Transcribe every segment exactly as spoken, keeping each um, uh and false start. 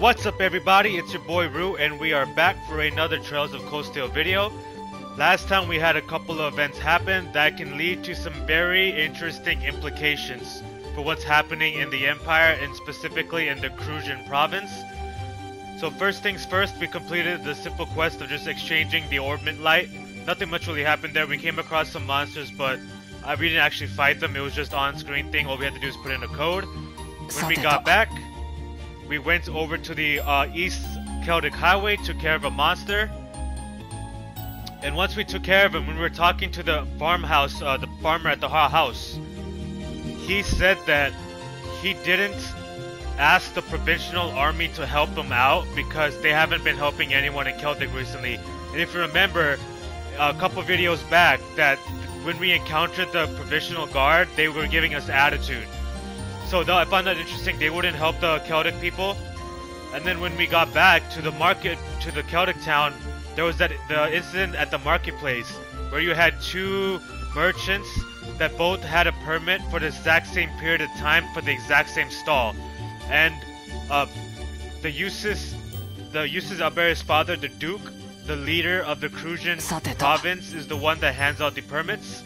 What's up everybody, it's your boy Ryu and we are back for another Trails of Cold Steel video. Last time we had a couple of events happen that can lead to some very interesting implications for what's happening in the Empire and specifically in the Cruisian province. So first things first, we completed the simple quest of just exchanging the Orbment Light. Nothing much really happened there. We came across some monsters but uh, we didn't actually fight them. It was just on-screen thing. All we had to do is put in a code. When we got back, we went over to the uh, East Celdic Highway, took care of a monster. And once we took care of him, when we were talking to the farmhouse, uh, the farmer at the house, he said that he didn't ask the Provisional Army to help him out because they haven't been helping anyone in Celdic recently. And if you remember, a couple videos back, that when we encountered the Provisional Guard, they were giving us attitude. So I found that interesting. They wouldn't help the Celtic people. And then when we got back to the market, to the Celtic town, there was that the incident at the marketplace where you had two merchants that both had a permit for the exact same period of time for the exact same stall. And uh, the Eustace, the Eustace Alberia's father, the Duke, the leader of the Cruisian province, is the one that hands out the permits.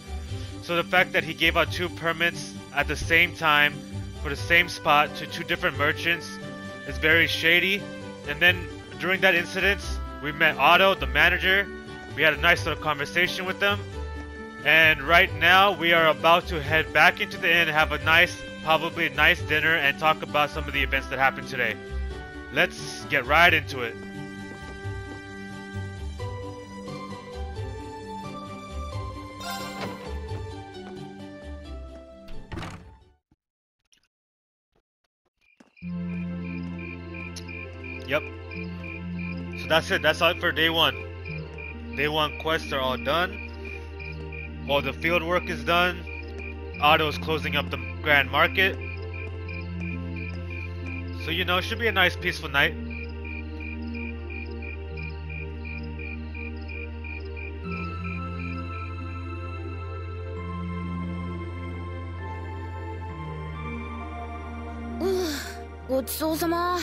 So the fact that he gave out two permits at the same time for the same spot to two different merchants is very shady. And then during that incident, we met Otto, the manager. We had a nice little conversation with them. And right now we are about to head back into the inn, have a nice, probably a nice dinner, and talk about some of the events that happened today. Let's get right into it. Yep. So that's it. That's all for day one. Day one quests are all done. All the field work is done. Otto's closing up the Grand Market. So, you know, it should be a nice, peaceful night. Gotsuusama.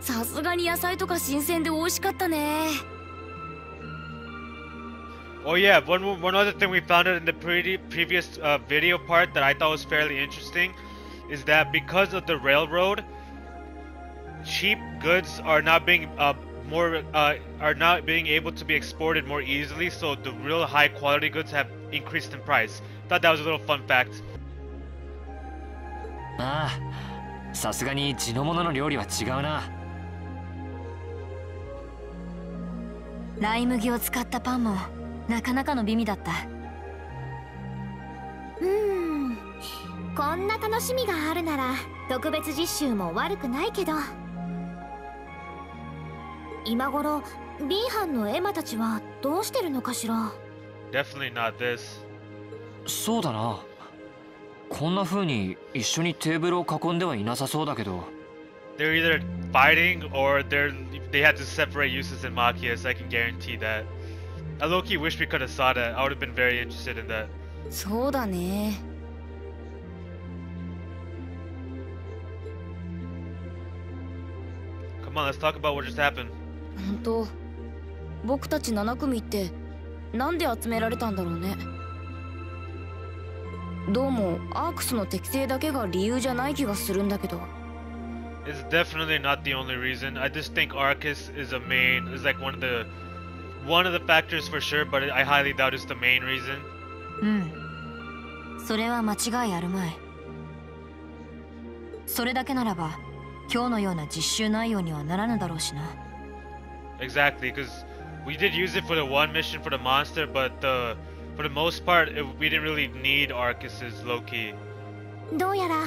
さすがに野菜とか新鮮で美味しかったね。Oh yeah, one one other thing we found in the pre previous uh, video part that I thought was fairly interesting is that because of the railroad, cheap goods are not being uh, more uh, are not being able to be exported more easily, so the real high quality goods have increased in price. Thought that was a little fun fact. Ah. さすがに地のものの料理は違うな。ライ麦を使ったパンもなかなかの美味だった。うん。こんな楽しみがあるなら特別実習も悪くないけど。今頃 B 班のエマたちはどうしてるのかしら。Definitely not this. そうだな。 こんな風に一緒にテーブルを囲んではいなさそうだけど。They're either fighting or they're they had to separate Eustace and Machias. I can guarantee that. I low-key wish we could have saw that. I would have been very interested in that. そうだね。Come on, let's talk about what just happened. 本当、僕たちなな組ってなんで集められたんだろうね。 どうもアークスの適性だけが理由じゃない気がするんだけど。It's definitely not the only reason. I just think Arcus is a main, is like one of the one of the factors for sure, but I highly doubt it's the main reason. うん。それは間違いあるまい。それだけならば今日のような実習内容にはならぬだろうしな。Exactly, because we did use it for the one mission for the monster, but the For the most part, it, we didn't really need Arcus's Loki. どうやら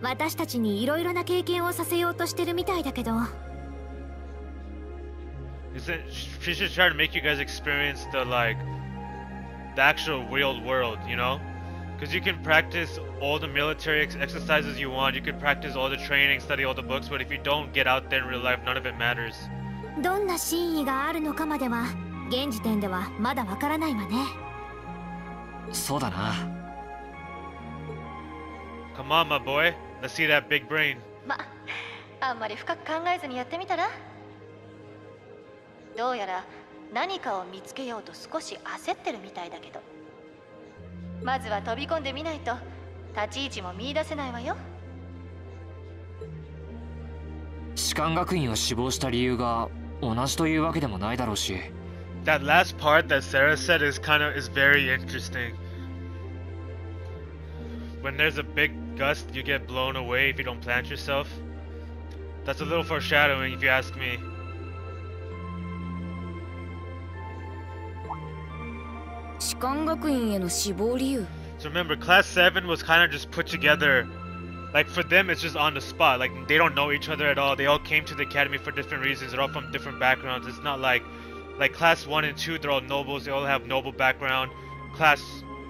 私たちにいろいろな経験をさせようとしてるみたいだけど。Is it? She should try to make you guys experience the like the actual real world, you know? Because you can practice all the military ex exercises you want. You can practice all the training, study all the books, but if you don't get out there in real life, none of it matters. どんな真意があるのかまでは現時点ではまだわからないわね。 そうだな。Come on, my boy. Let's see that big brain. That last part that Sarah said is kind of is very interesting. When there's a big gust, you get blown away if you don't plant yourself. That's a little foreshadowing, if you ask me. So remember, Class seven was kind of just put together. Like, for them, it's just on the spot. Like, they don't know each other at all. They all came to the academy for different reasons. They're all from different backgrounds. It's not like, like Class one and two, they're all nobles. They all have noble background. Class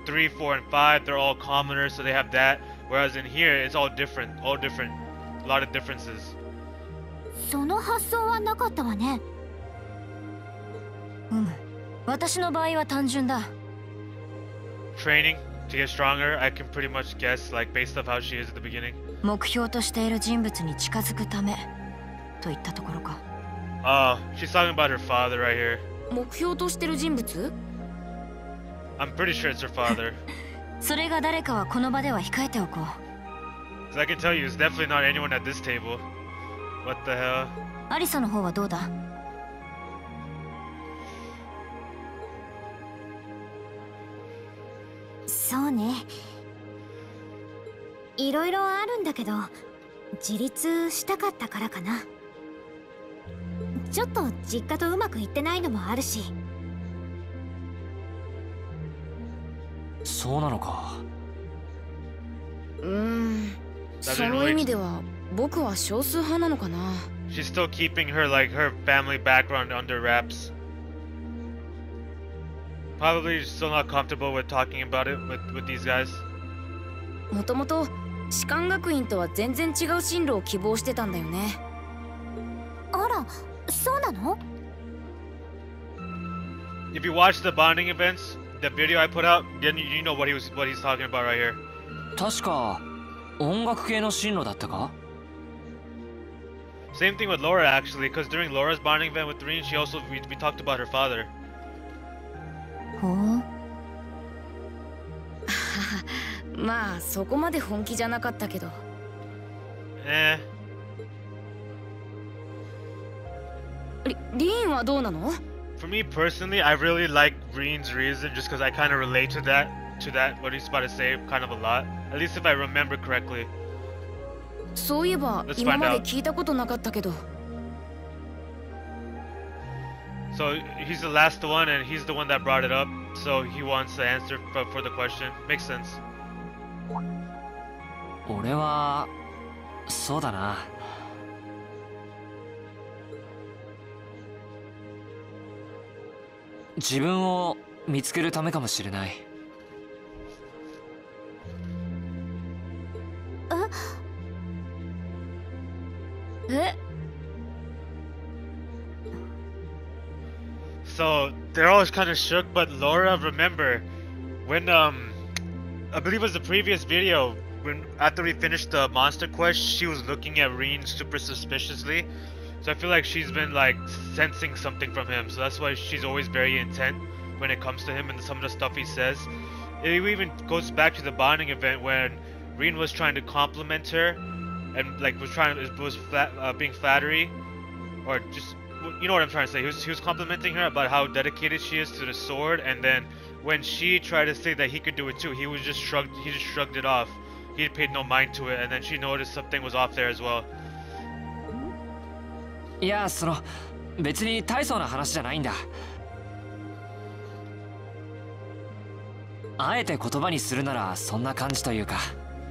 three, four, and five, they're all commoners, so they have that. Whereas in here, it's all different. All different. A lot of differences. Training to get stronger, I can pretty much guess, like, based off how she is at the beginning. Oh, uh, she's talking about her father right here. I'm pretty sure it's her father. So I can tell you, it's definitely not anyone at this table. What the hell? Alisa no hou wa dou da? So ne. Iroiro arun da kedo, jiritsu shitakatta kara kana. Chotto jikka to umaku itte nai no mo aru shi. So nano ka? Um, sou imi de wa she's still keeping her, like, her family background under wraps. Probably still not comfortable with talking about it with, with these guys. If you watch the bonding events, the video I put out, then you, you know what he was, what he's talking about right here. 確か音楽系の進路だったか? Same thing with Laura, actually, because during Laura's bonding event with Rean, she also we, we talked about her father. Oh. Eh. For me personally, I really like Rean's reason, just because I kind of relate to that, to that what he's about to say, kind of a lot. At least if I remember correctly. So, let's find out. So he's the last one, and he's the one that brought it up. So he wants the answer for, for the question. Makes sense. Uh? So they're all kind of shook, but Laura, remember when um I believe it was the previous video, when after we finished the monster quest, she was looking at Rean super suspiciously. So I feel like she's been like sensing something from him, so that's why she's always very intent when it comes to him and some of the stuff he says. It even goes back to the bonding event when Rean was trying to compliment her. And like was trying was flat, uh, being flattery, or just you know what I'm trying to say. He was he was complimenting her about how dedicated she is to the sword, and then when she tried to say that he could do it too, he was just shrugged. He just shrugged it off. He paid no mind to it, and then she noticed something was off there as well. Yeah, so,別に大層な話じゃないんだ。あえて言葉にするならそんな感じというか。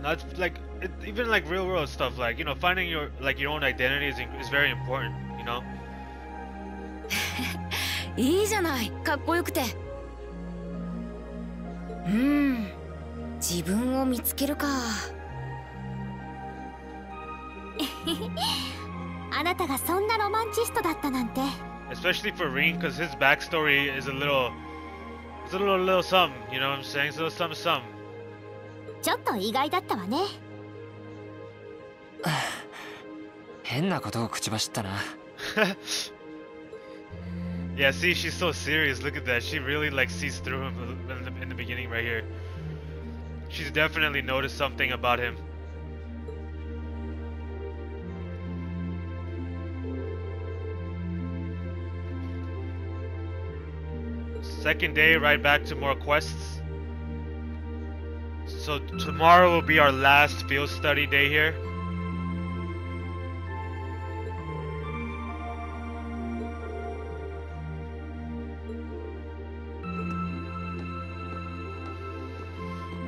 Not like. It, even like real world stuff, like, you know, finding your like your own identity is, is very important, you know. Especially for Rean, because his backstory is a little, it's a little little something, you know what I'm saying? It's a little something something. ちょっと意外だったわね。Yeah, see, she's so serious. Look at that. She really like sees through him in the, in the beginning right here. She's definitely noticed something about him. Second day, right back to more quests. So tomorrow will be our last field study day here.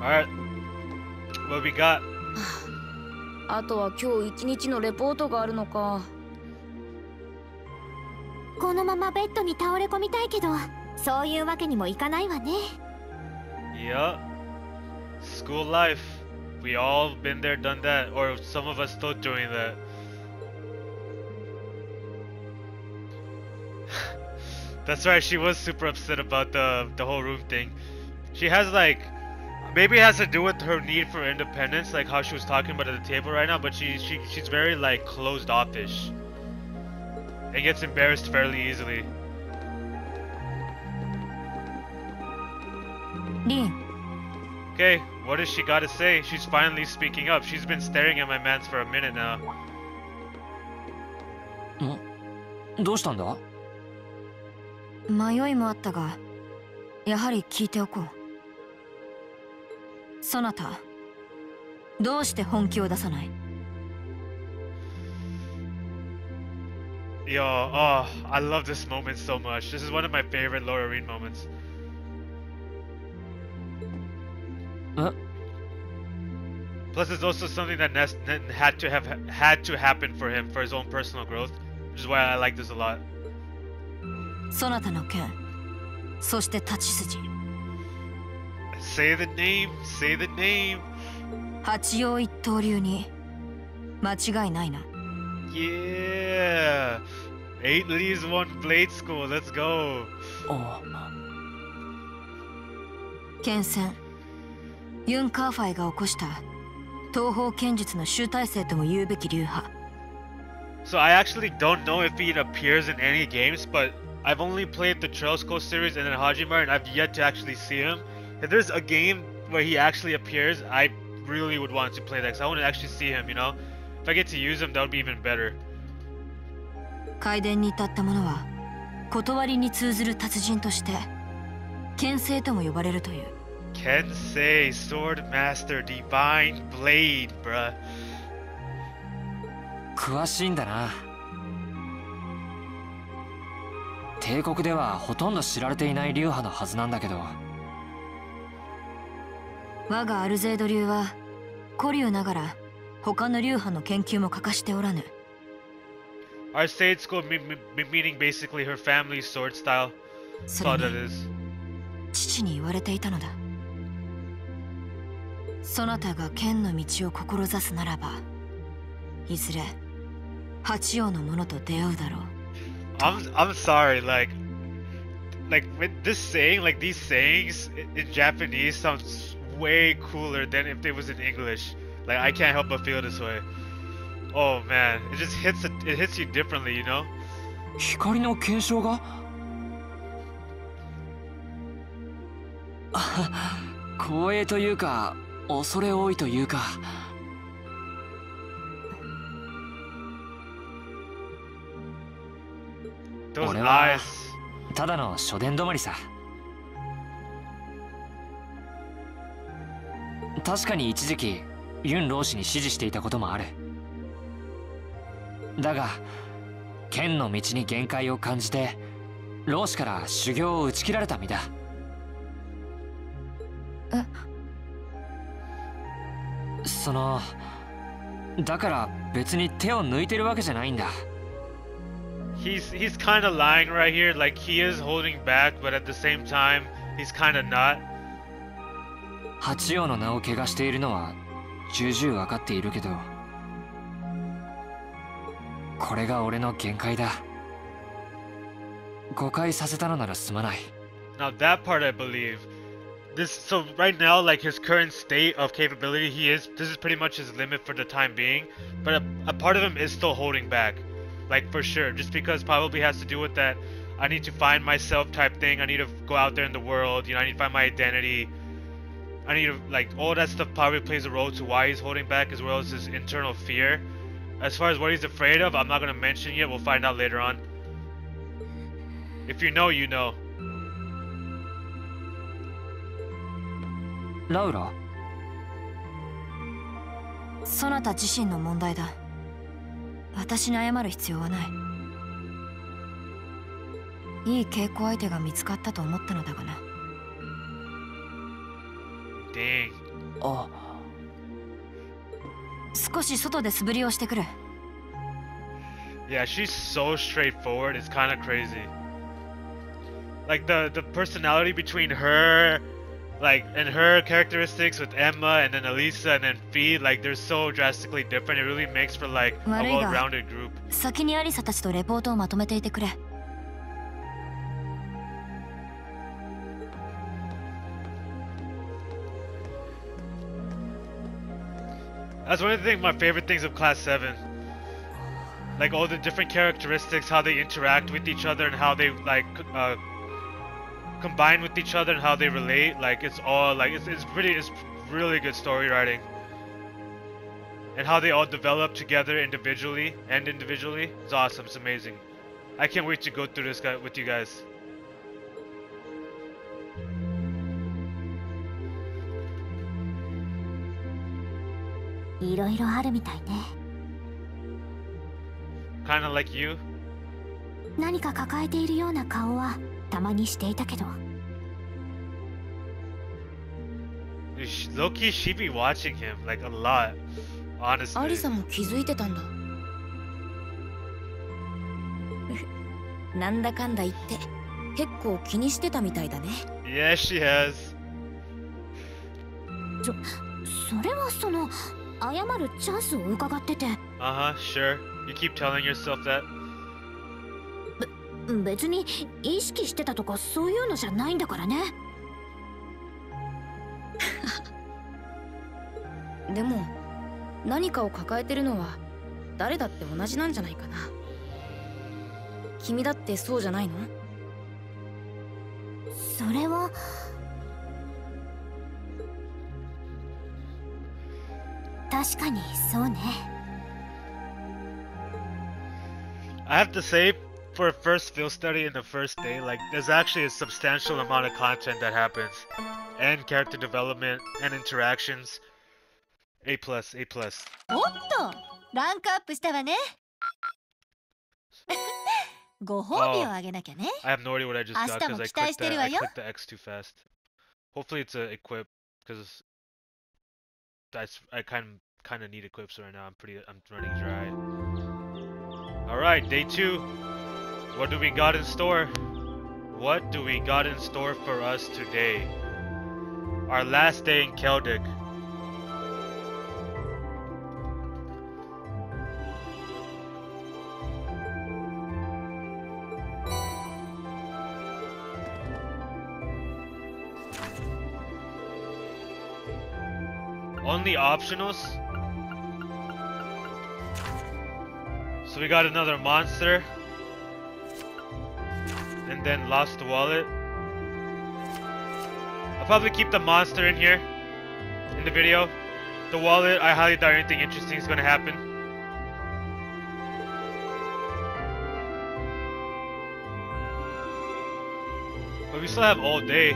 Alright, what we got? After that, tomorrow the report of the day. このままベッドに倒れ込みたいけど。 そういうわけにもいかないわね。Yeah. School life. We all been there, done that, or some of us still doing that. That's right, she was super upset about the the whole room thing. She has like maybe it has to do with her need for independence, like how she was talking about at the table right now, but she she she's very like closed offish. And gets embarrassed fairly easily. Rean. Okay, what has she got to say? She's finally speaking up. She's been staring at my man's for a minute now. What? What happened? I had a doubt, but I decided to listen. Sonata, why did you not give up your real? Yo, oh, I love this moment so much. This is one of my favorite Laura Rean moments. Uh? Plus, it's also something that had to have had to happen for him for his own personal growth, which is why I like this a lot. Say the name, say the name. Yeah, eight leaves one blade school. Let's go. Oh, Kenzan. Yun Carfai が起こした東方剣術の集大成とも言うべき流派。So I actually don't know if it appears in any games, but I've only played the Trails Cold series and then Hajime, and I've yet to actually see him. If there's a game where he actually appears, I really would want to play that because I want to actually see him. You know, if I get to use him, that would be even better. 改伝に至ったものは断りに通ずる達人として剣聖とも呼ばれるという。 Kensei, Sword Master, Divine Blade, bruh. Our Sage School, me me meaning basically her family's sword style. That's all that is. そなたが剣の道を志すならば、いずれ八王のものと出会うだろう。I'm I'm sorry, like like with this saying, like these sayings in Japanese sounds way cooler than if it was in English. Like I can't help but feel this way. Oh man, it just hits it hits you differently, you know? 光の継承が? 光栄というか。 恐れ多いというか。俺はただの初伝止まりさ。確かに一時期ユン老師に指示していたこともある。だが剣の道に限界を感じて老師から修行を打ち切られた身だ。え? そのだから別に手を抜いてるわけじゃないんだ。He's he's kind of lying right here, like he is holding back, but at the same time he's kind of not. 八王の名を汚しているのは重々わかっているけど、これが俺の限界だ。誤解させたのならすまない。Now that part I believe. this, so right now, like, his current state of capability, he is, this is pretty much his limit for the time being, but a, a part of him is still holding back, like, for sure, just because probably has to do with that, I need to find myself type thing, I need to go out there in the world, you know, I need to find my identity, I need to, like, all that stuff probably plays a role to why he's holding back, as well as his internal fear. As far as what he's afraid of, I'm not gonna mention yet, we'll find out later on. If you know, you know. Laura. Sonata jishin no mondai da. Watashi ni ayamaru hitsuyou wa nai. Ii keikou aite ga mitsukatta to omotta no da ga na. Dang. Oh. 少し外で素振りをしてくる。Yeah, she's so straightforward. It's kind of crazy. Like the the personality between her, like, and her characteristics with Emma and then Alisa and then Fee, like, they're so drastically different. It really makes for like a well-rounded group. 先にアリサたちとレポートをまとめていてくれ。That's one of the things, my favorite things of Class seven. Like all the different characteristics, how they interact with each other and how they like uh, combine with each other and how they relate. Like it's all like, it's, it's pretty, it's really good story writing. And how they all develop together individually and individually. It's awesome, it's amazing. I can't wait to go through this guy with you guys. Kind of like you. Loki, she be watching him like a lot, honestly. Alisaも気づいてたんだ。なんだかんだ言って結構気にしてたみたいだね。Yeah, she has. ちょ、それはその。 Uh-huh, sure. You keep telling yourself that. I have to say, for a first field study in the first day, like, there's actually a substantial amount of content that happens. And character development, and interactions. A plus, A plus. Otto! Rank upしたわね! Oh, I have no idea what I just got because I clicked the, I clicked the X too fast. Hopefully it's a equip, because that's, I kind of kind of need equips right now. I'm pretty, I'm running dry. All right, day two. What do we got in store? What do we got in store for us today? Our last day in Celdic. Only optionals. So we got another monster. And then lost wallet. I'll probably keep the monster in here. In the video. The wallet, I highly doubt anything interesting is going to happen. But we still have all day.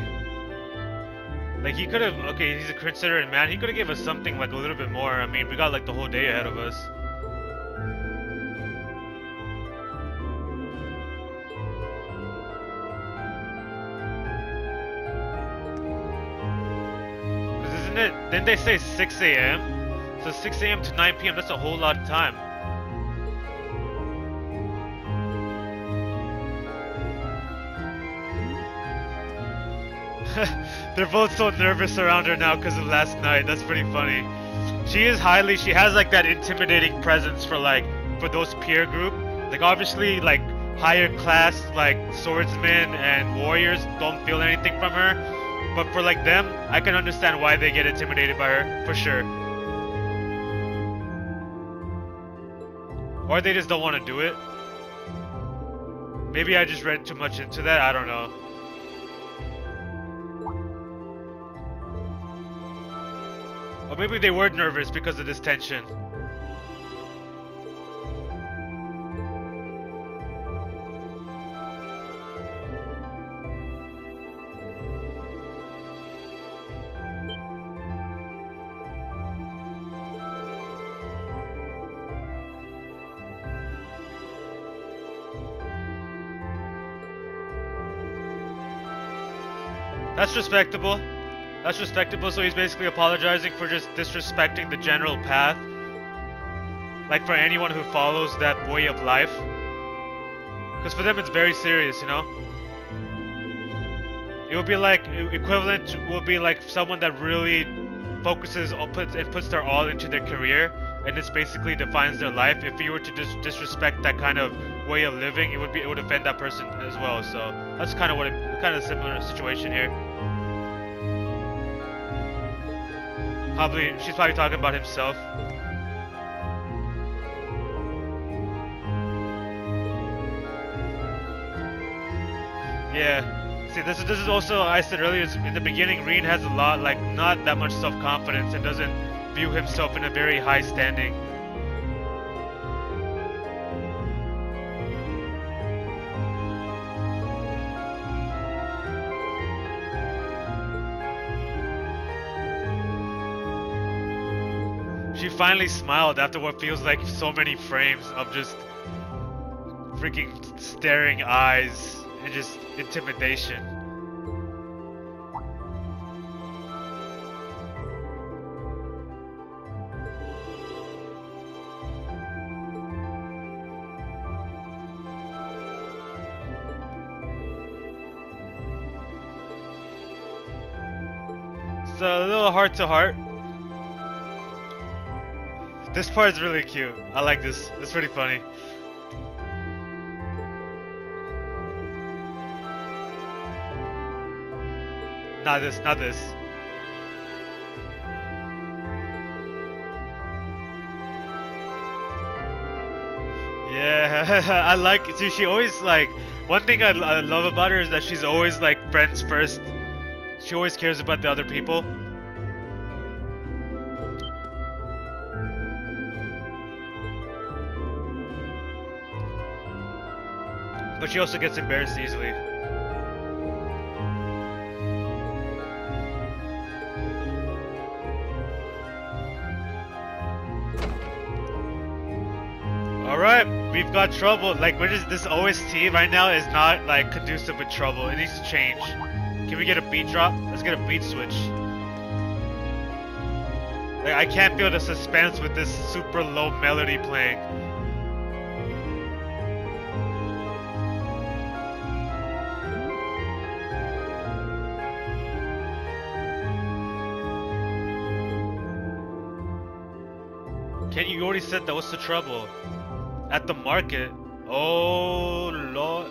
Like, he could've, okay, he's a considerate man, he could've gave us something, like, a little bit more. I mean, we got, like, the whole day ahead of us. Cause isn't it, didn't they say six A M? So six A M to nine P M, that's a whole lot of time. They're both so nervous around her now because of last night. That's pretty funny. She is highly, she has like that intimidating presence for like, for those peer group. Like obviously like higher class like swordsmen and warriors don't feel anything from her. But for like them, I can understand why they get intimidated by her, for sure. Or they just don't want to do it. Maybe I just read too much into that, I don't know. Or maybe they were nervous because of this tension. That's respectable. That's respectable, so he's basically apologizing for just disrespecting the general path. Like for anyone who follows that way of life. Because for them it's very serious, you know? It would be like, equivalent will be like someone that really focuses and puts, puts their all into their career. And this basically defines their life. If you were to dis disrespect that kind of way of living, it would be it would offend that person as well. So that's kind of what it, kind of a similar situation here. Probably she's probably talking about himself. Yeah. See, this is this is also I said earlier in the beginning. Rean has a lot like not that much self confidence and doesn't view himself in a very high standing. She finally smiled after what feels like so many frames of just freaking staring eyes and just intimidation. It's a little heart to heart. This part is really cute. I like this. It's pretty funny. Not this, not this. Yeah, I like it. See, she always like, one thing I, I love about her is that she's always like friends first. She always cares about the other people. But she also gets embarrassed easily. Alright, we've got trouble. Like, what is this O S T right now is not like conducive with trouble. It needs to change. Can we get a beat drop? Let's get a beat switch. Like, I can't feel the suspense with this super low melody playing. Can you, you already said that? What's the trouble? At the market? Oh, Lord.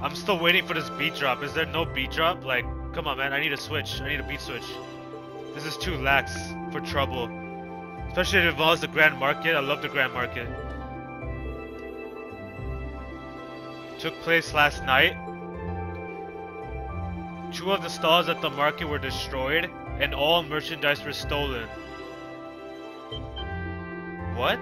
I'm still waiting for this beat drop. Is there no beat drop? Like, come on, man. I need a switch. I need a beat switch. This is too lax for trouble. Especially if it involves the Grand Market. I love the Grand Market. Took place last night. Two of the stalls at the market were destroyed, and all merchandise were stolen. What?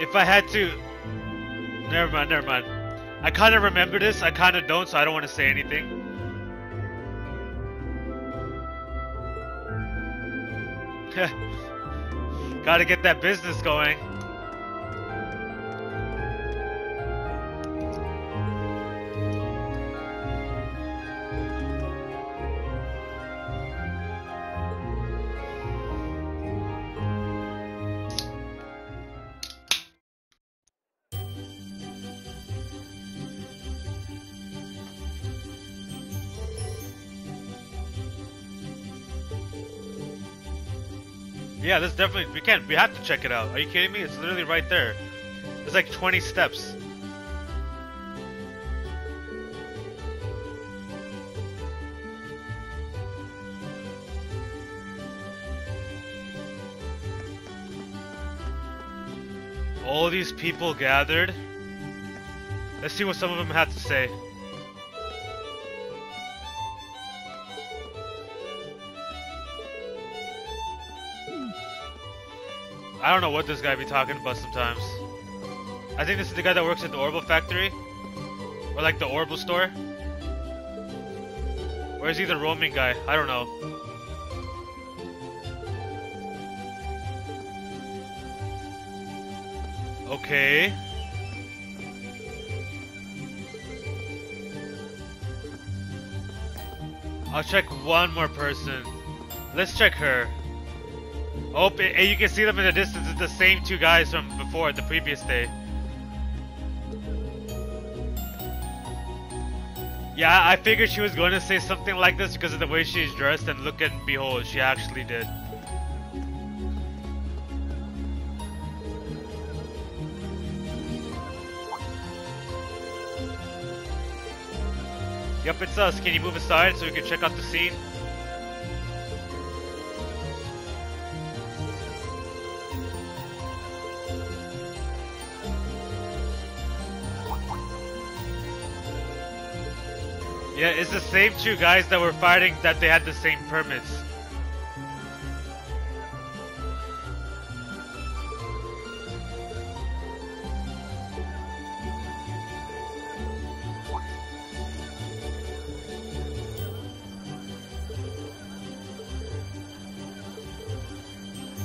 If I had to... Never mind, never mind. I kind of remember this, I kind of don't, so I don't want to say anything. Gotta get that business going. Yeah, this definitely, we can't, we have to check it out. Are you kidding me? It's literally right there. There's like twenty steps. All these people gathered. Let's see what some of them had to say. I don't know what this guy be talking about sometimes. I think this is the guy that works at the Orbal factory. Or like the Orbal store. Or is he the roaming guy? I don't know. Okay. I'll check one more person. Let's check her. Oh, and you can see them in the distance. It's the same two guys from before, the previous day. Yeah, I figured she was going to say something like this because of the way she's dressed, and look and behold, she actually did. Yep, it's us. Can you move aside so we can check out the scene? Yeah, it's the same two guys that were fighting that they had the same permits.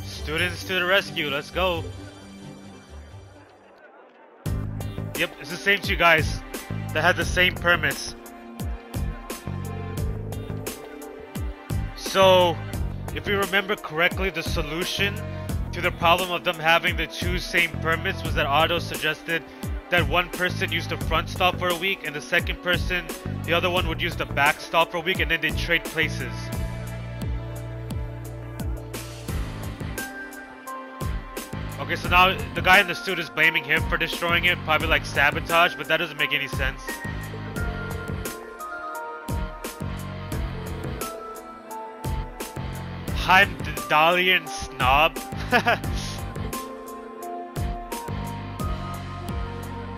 Students to the rescue, let's go. Yep, it's the same two guys that had the same permits. So, if we remember correctly, the solution to the problem of them having the two same permits was that Otto suggested that one person used the front stop for a week and the second person, the other one would use the back stop for a week and then they'd trade places. Okay, so now the guy in the suit is blaming him for destroying it, probably like sabotage, but that doesn't make any sense. Heimdallian snob.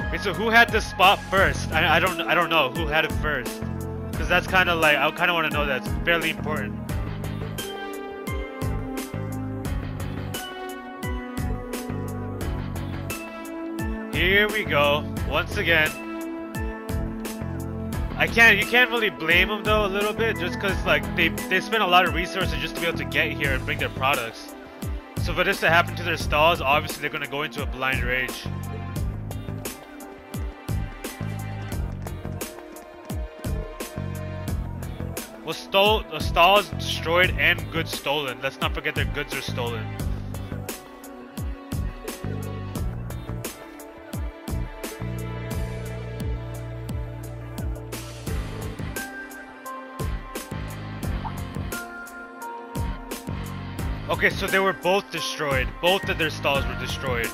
Okay, so who had this spot first? I, I don't I don't know who had it first, because that's kind of like I kind of want to know. That's fairly important. Here we go once again. I can't, you can't really blame them though a little bit, just because like they they spent a lot of resources just to be able to get here and bring their products. So for this to happen to their stalls, obviously they're gonna go into a blind rage. Well, stole the stalls destroyed and goods stolen. Let's not forget their goods are stolen. Okay, so they were both destroyed. Both of their stalls were destroyed.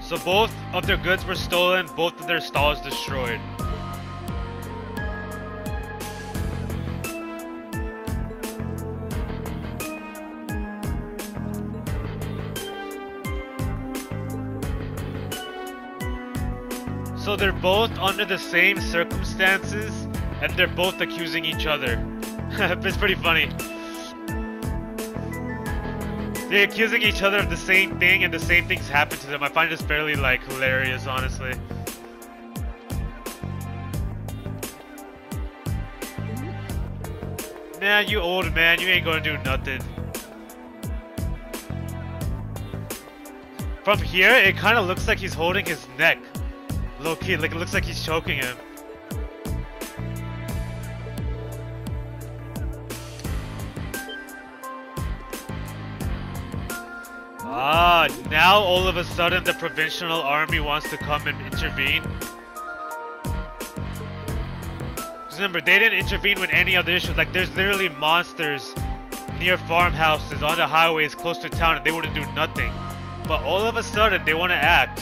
So both of their goods were stolen, both of their stalls destroyed. So they're both under the same circumstances, and they're both accusing each other. It's pretty funny. They're accusing each other of the same thing, and the same things happen to them. I find this fairly, like, hilarious, honestly. Nah, you old man, you ain't gonna do nothing. From here, it kind of looks like he's holding his neck. Low key, like it looks like he's choking him. Ah, now all of a sudden the Provisional Army wants to come and intervene. Remember, they didn't intervene with any other issues. Like, there's literally monsters near farmhouses, on the highways, close to town, and they wouldn't do nothing. But all of a sudden, they want to act.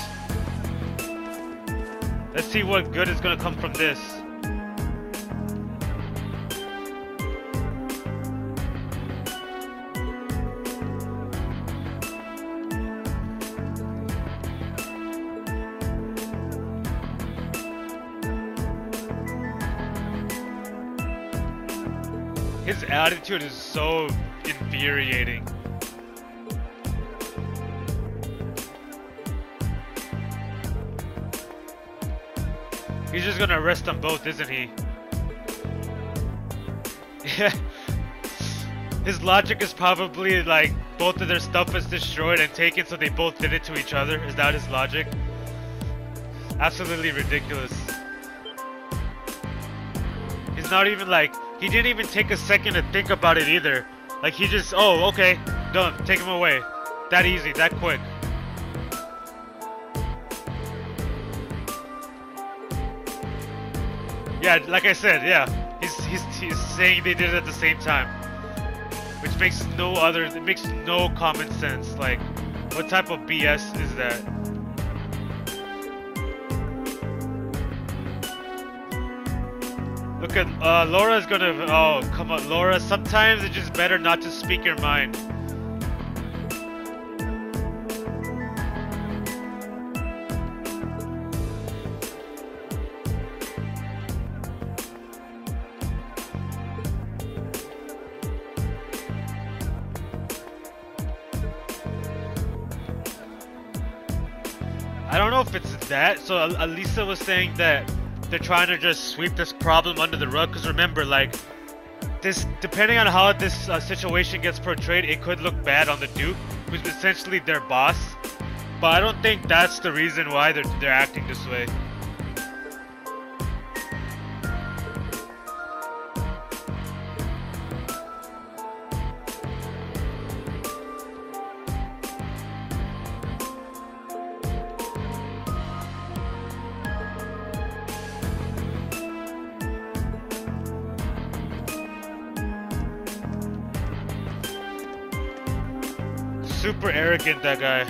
Let's see what good is going to come from this. His attitude is so infuriating. He's just gonna arrest them both, isn't he? Yeah. His logic is probably like both of their stuff is destroyed and taken, so they both did it to each other. Is that his logic? Absolutely ridiculous. He's not even like, he didn't even take a second to think about it either. Like, he just, oh, okay, done, take him away. That easy, that quick. Yeah, like I said, yeah. He's, he's, he's saying they did it at the same time. Which makes no other, it makes no common sense. Like, what type of B S is that? Look at, uh, Laura's gonna, oh, come on, Laura. Sometimes it's just better not to speak your mind. I don't know if it's that. So Alisa was saying that they're trying to just sweep this problem under the rug, because remember, like, this, depending on how this uh, situation gets portrayed, it could look bad on the Duke, who's essentially their boss. But I don't think that's the reason why they're, they're acting this way. Super arrogant, that guy.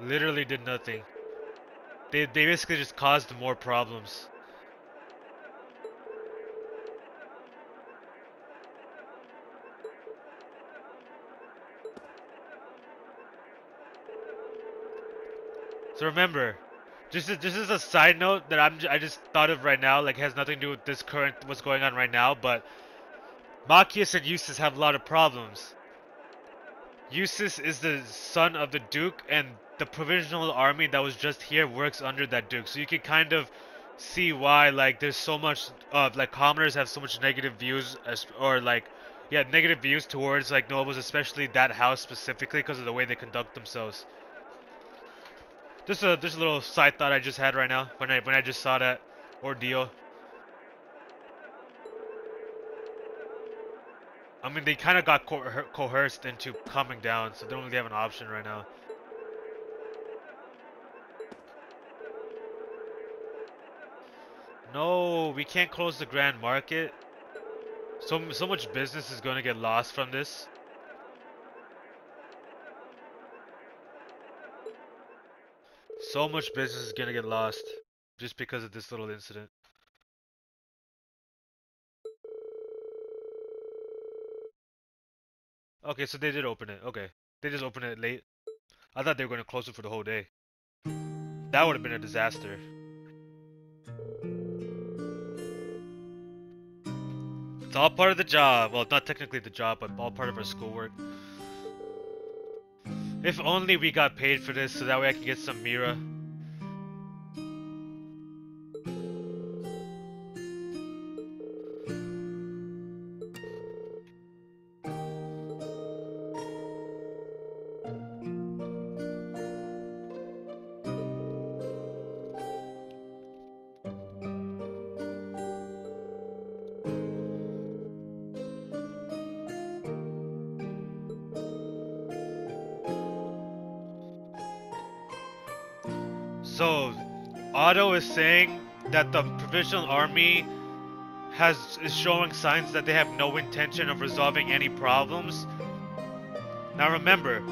Literally did nothing. They, they basically just caused more problems. So remember, just this is a side note that I'm I just thought of right now, like, has nothing to do with this current what's going on right now. But Machias and Eustace have a lot of problems. Eustace is the son of the Duke, and the Provisional Army that was just here works under that Duke. So you can kind of see why, like, there's so much of uh, like commoners have so much negative views, as, or like yeah negative views towards like nobles, especially that house specifically, because of the way they conduct themselves. Just a, just a little side thought I just had right now when I when I just saw that ordeal. I mean, they kind of got co coerced into calming down, so they don't really have an option right now. No, we can't close the Grand Market. So so much business is going to get lost from this. So much business is gonna get lost just because of this little incident. Okay, so they did open it. Okay, they just opened it late. I thought they were gonna close it for the whole day. That would have been a disaster. It's all part of the job. Well, not technically the job, but all part of our schoolwork. If only we got paid for this, so that way I can get some Mira. So, Otto is saying that the Provisional Army has is showing signs that they have no intention of resolving any problems. Now remember,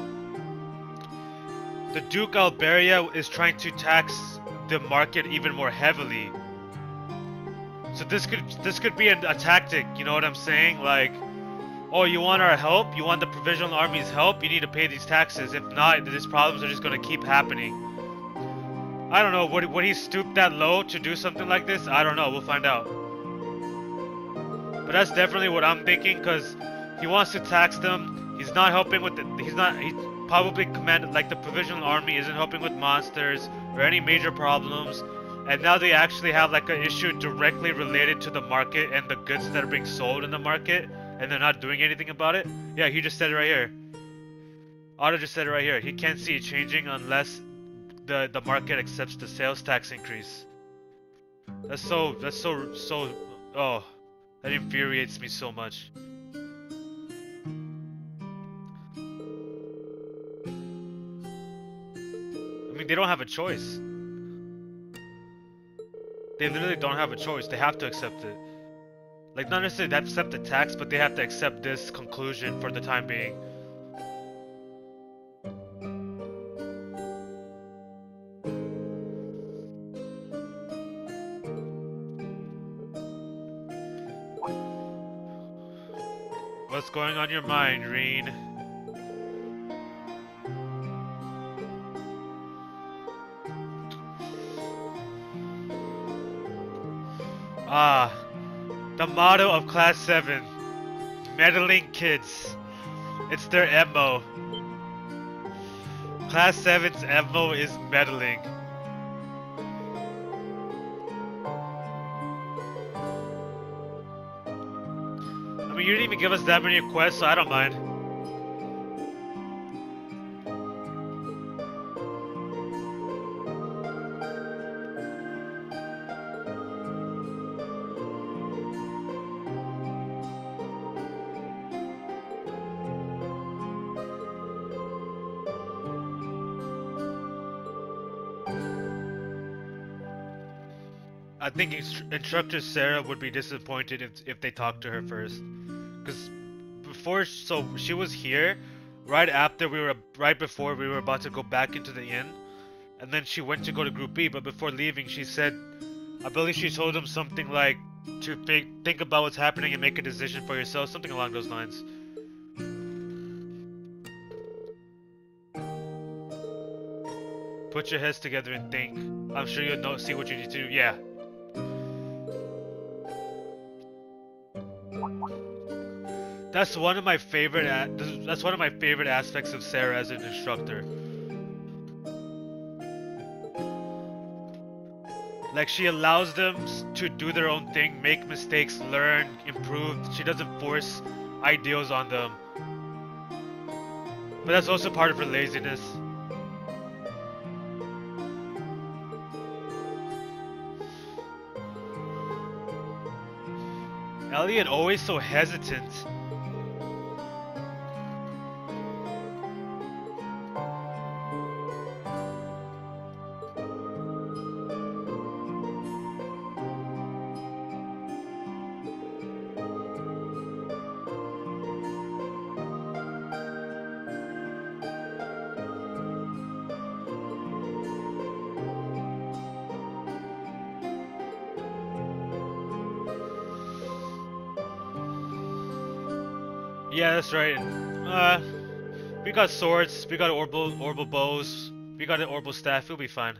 the Duke Alberia is trying to tax the market even more heavily. So this could this could be a, a tactic, you know what I'm saying? Like, oh, you want our help? You want the Provisional Army's help? You need to pay these taxes. If not, these problems are just going to keep happening. I don't know. Would, would he stoop that low to do something like this? I don't know. We'll find out. But that's definitely what I'm thinking, because he wants to tax them. He's not helping with the, he's not. He probably commanded, like, the Provisional Army isn't helping with monsters or any major problems. And now they actually have like an issue directly related to the market and the goods that are being sold in the market, and they're not doing anything about it. Yeah, he just said it right here. Otto just said it right here. He can't see it changing unless the the market accepts the sales tax increase. That's so that's so so oh, that infuriates me so much. I mean, they don't have a choice. They literally don't have a choice. They have to accept it. Like, not necessarily they have to accept the tax, but they have to accept this conclusion for the time being. What's going on in your mind, Rean? Ah, the motto of Class seven, meddling kids. It's their M O. Class seven's M O is meddling. I mean, you didn't even give us that many requests, so I don't mind. I think instru instructor Sarah would be disappointed if, if they talked to her first, because before, so she was here right after we were right before we were about to go back into the inn, and then she went to go to Group B. But before leaving, she said, I believe she told him something like to think think about what's happening and make a decision for yourself, something along those lines. Put your heads together and think. I'm sure you'll know, see what you need to do. Yeah. That's one of my favorite. That's one of my favorite aspects of Sarah as an instructor. Like, she allows them to do their own thing, make mistakes, learn, improve. She doesn't force ideals on them. But that's also part of her laziness. Elliot always so hesitant. Yeah, that's right. Uh, we got swords, we got Orbal, Orbal bows, we got an Orbal staff, we'll be fine.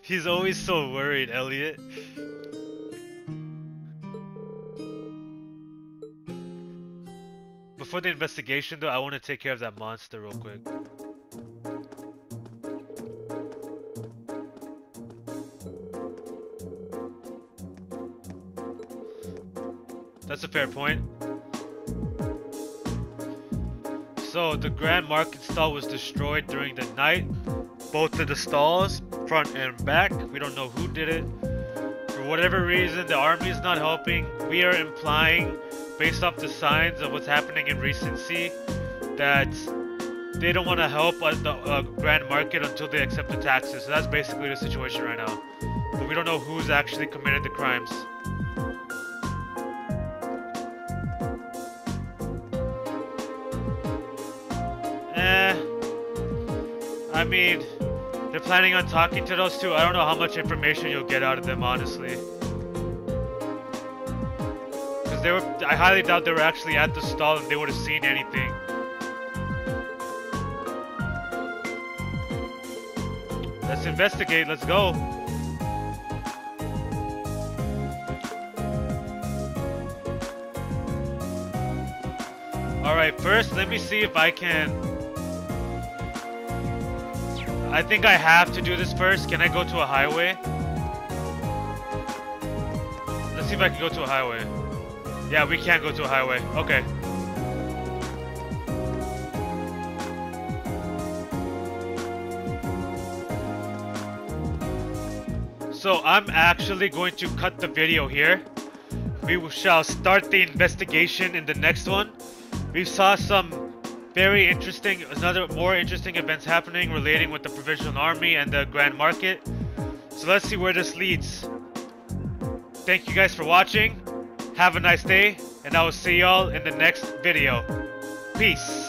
He's always so worried, Elliot. Before the investigation though, I want to take care of that monster real quick. That's a fair point. So, the Grand Market stall was destroyed during the night. Both of the stalls, front and back. We don't know who did it. For whatever reason, the army is not helping. We are implying based off the signs of what's happening in Regency, that they don't want to help the uh, Grand Market until they accept the taxes. So that's basically the situation right now. But we don't know who's actually committed the crimes. Eh, I mean, they're planning on talking to those two. I don't know how much information you'll get out of them, honestly. Because they were, I highly doubt they were actually at the stall and they would have seen anything. Let's investigate, let's go. Alright, first let me see if I can... I think I have to do this first. Can I go to a highway? Let's see if I can go to a highway. Yeah, we can't go to a highway. Okay. So I'm actually going to cut the video here. We shall start the investigation in the next one. We saw some very interesting, another more interesting events happening relating with the Provisional Army and the Grand Market. So let's see where this leads. Thank you guys for watching. Have a nice day, and I will see y'all in the next video. Peace.